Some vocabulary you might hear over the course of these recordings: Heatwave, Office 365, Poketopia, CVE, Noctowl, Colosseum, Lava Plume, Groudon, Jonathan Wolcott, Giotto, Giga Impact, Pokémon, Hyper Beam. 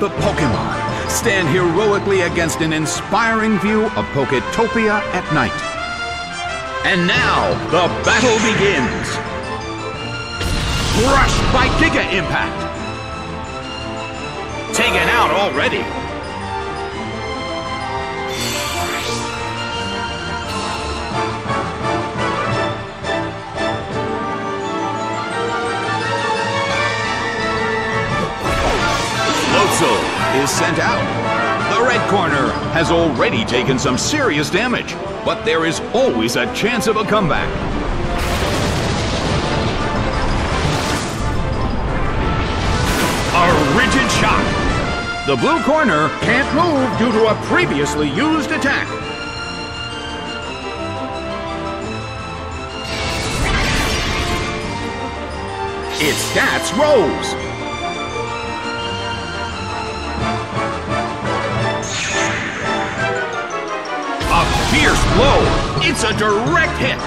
the Pokémon stand heroically against an inspiring view of Poketopia at night. And now, the battle begins! Crushed by Giga Impact! Taken out already! Is sent out. The red corner has already taken some serious damage, but there is always a chance of a comeback. A rigid shot. The blue corner can't move due to a previously used attack. Its stats rose. Fierce blow! It's a direct hit!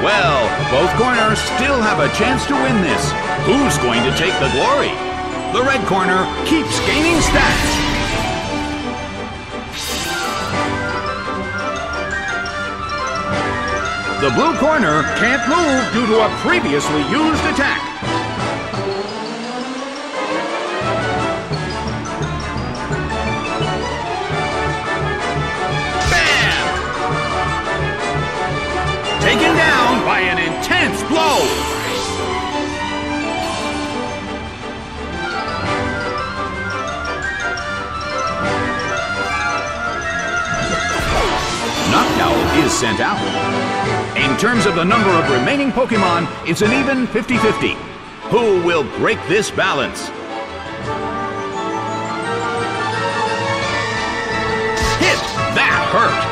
Well, both corners still have a chance to win this. Who's going to take the glory? The red corner keeps gaining stats! The blue corner can't move due to a previously used attack. Taken down by an intense blow! Noctowl is sent out. In terms of the number of remaining Pokémon, it's an even 50-50. Who will break this balance? Hit! That hurt!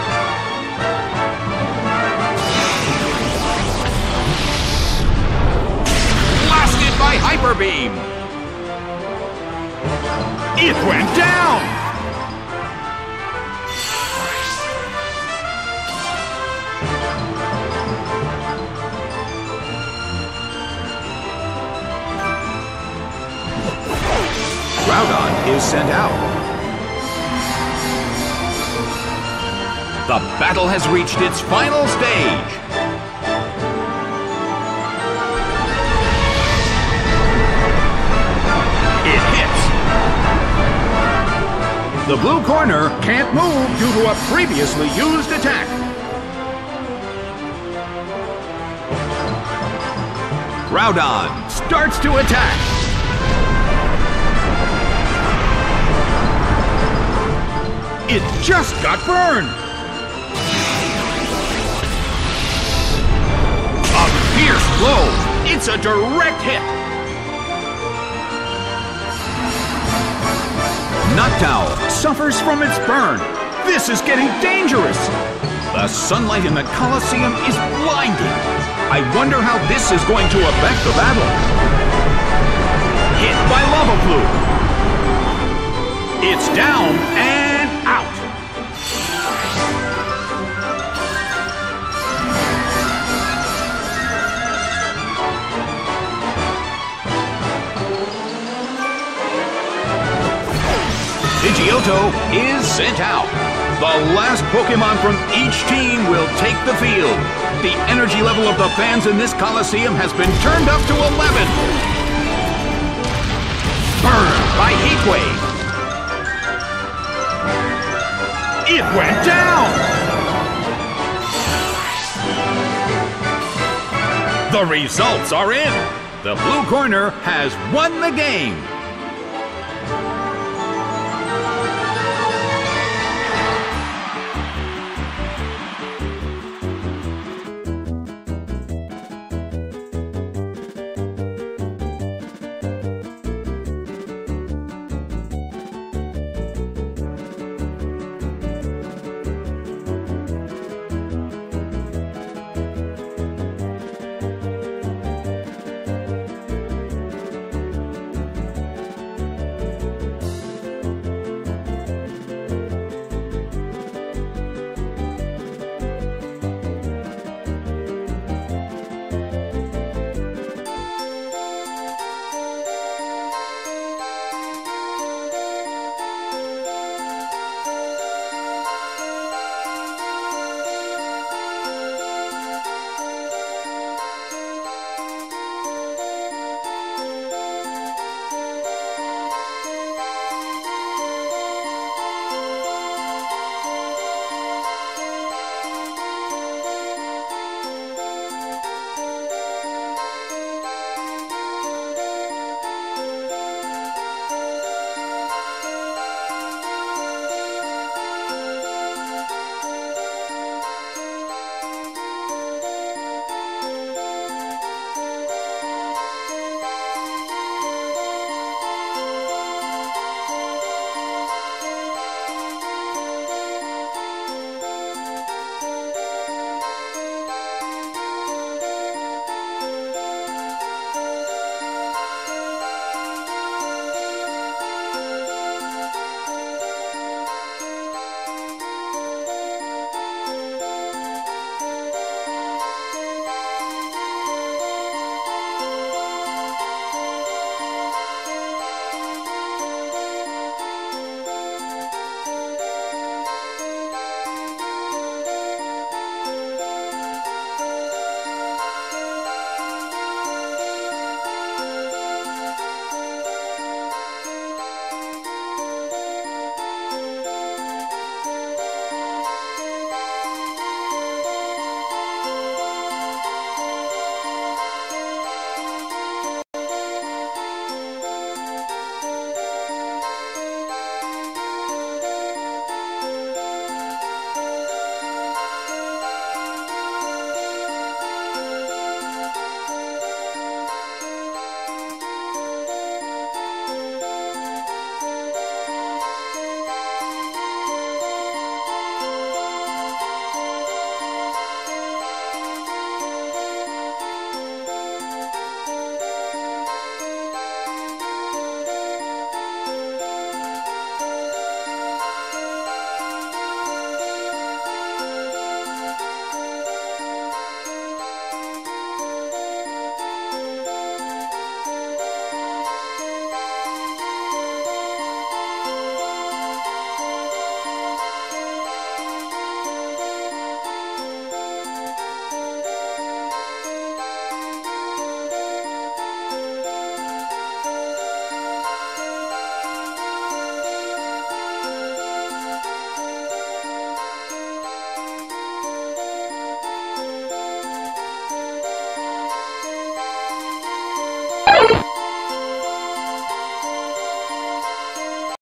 Hyper Beam! It went down! Groudon is sent out. The battle has reached its final stage. The blue corner can't move due to a previously used attack. Groudon starts to attack. It just got burned. A fierce blow. It's a direct hit. Noctowl suffers from its burn. This is getting dangerous. The sunlight in the Colosseum is blinding. I wonder how this is going to affect the battle. Hit by Lava Plume. It's down and out. Giotto is sent out. The last Pokemon from each team will take the field. The energy level of the fans in this Colosseum has been turned up to 11. Burned by Heatwave. It went down! The results are in. The blue corner has won the game.